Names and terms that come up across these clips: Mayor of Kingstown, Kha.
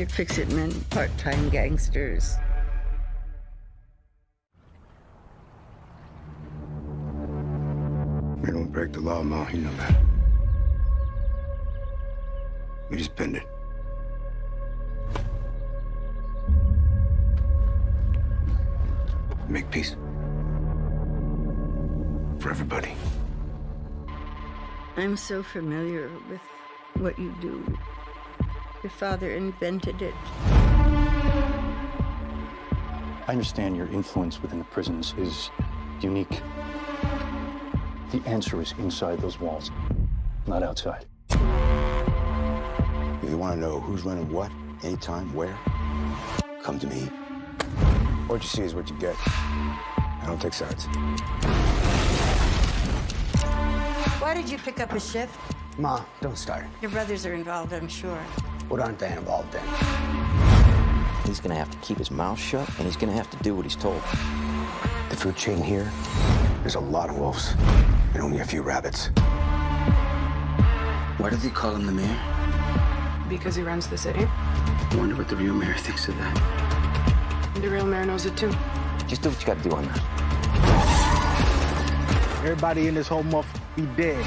Your fix-it men, part-time gangsters. We don't break the law, Ma, you know that. We just bend it. Make peace. For everybody. I'm so familiar with what you do. Your father invented it. I understand your influence within the prisons is unique. The answer is inside those walls, not outside. If you want to know who's running what, anytime, where, come to me. What you see is what you get. I don't take sides. Why did you pick up a shift? Ma, don't start. Your brothers are involved, I'm sure. What aren't they involved in? He's gonna have to keep his mouth shut, and he's gonna have to do what he's told. The food chain here, there's a lot of wolves, and only a few rabbits. Why do they call him the mayor? Because he runs the city. I wonder what the real mayor thinks of that. The real mayor knows it too. Just do what you gotta do on that. Everybody in this whole muff be dead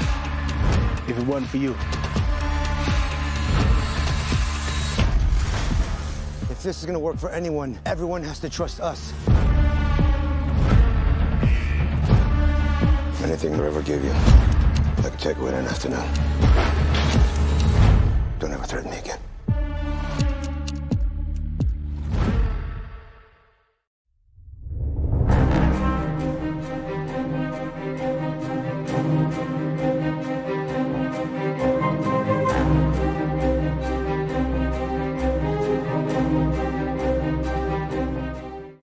if it wasn't for you. If this is gonna work for anyone, everyone has to trust us. Anything I ever give you, I could take away an afternoon.